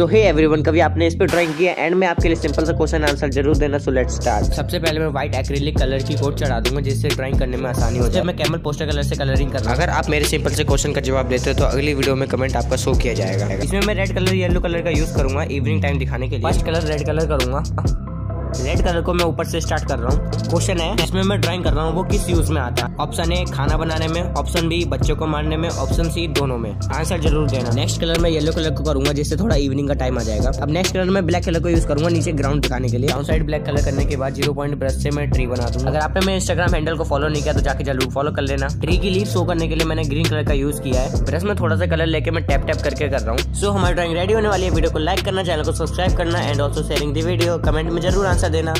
सो hey everyone, कभी आपने इस पे ड्राइंग किया? एंड मैं आपके लिए सिंपल सा क्वेश्चन आंसर जरूर देना। So let's start. सबसे पहले मैं व्हाइट एक्रिलिक कलर की कोट चढ़ा दूंगा जिससे ड्राइंग करने में आसानी होती है। मैं कैमल पोस्टर कलर से कलरिंग कर रहा हूं। अगर आप मेरे सिंपल से क्वेश्चन का जवाब देते हो तो अगली वीडियो में कमेंट आपका शो किया जाएगा। इसमें मैं रेड कलर येलो कलर का यूज करूंगा इवनिंग टाइम दिखाने के लिए। फर्स्ट कलर रेड कलर करूंगा। रेड कलर को मैं ऊपर से स्टार्ट कर रहा हूँ। क्वेश्चन है इसमें मैं ड्राइंग कर रहा हूँ वो किस यूज में आता है। ऑप्शन ए खाना बनाने में, ऑप्शन बी बच्चों को मारने में, ऑप्शन सी दोनों में। आंसर जरूर देना। नेक्स्ट कलर मैं येलो कलर को करूंगा जिससे थोड़ा इवनिंग का टाइम आ जाएगा। अब नेक्स्ट कलर मैं ब्लैक कलर को यूज करूंगा नीचे ग्राउंड दिखाने के लिए। आउटसाइड ब्लैक कलर करने के बाद 0 पॉइंट ब्रश से मैं ट्री बना दूंगा। अगर आपने मेरे इंस्टाग्राम हैंडल को फॉलो नहीं किया तो जाके जरूर फॉलो कर लेना। ट्री की लीफ शो करने के लिए मैंने ग्रीन कलर का यूज किया है। ब्रश में थोड़ा सा कलर लेके मैं टैप टैप करके कर रहा हूँ। सो हमारी ड्राइंग रेडी होने वाली है। वीडियो को लाइक करना, चैनल को सब्सक्राइब करना and also sharing the video. Comment में जरूर आंसर देना।